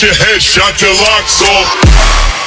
Get your head shot, your locks off.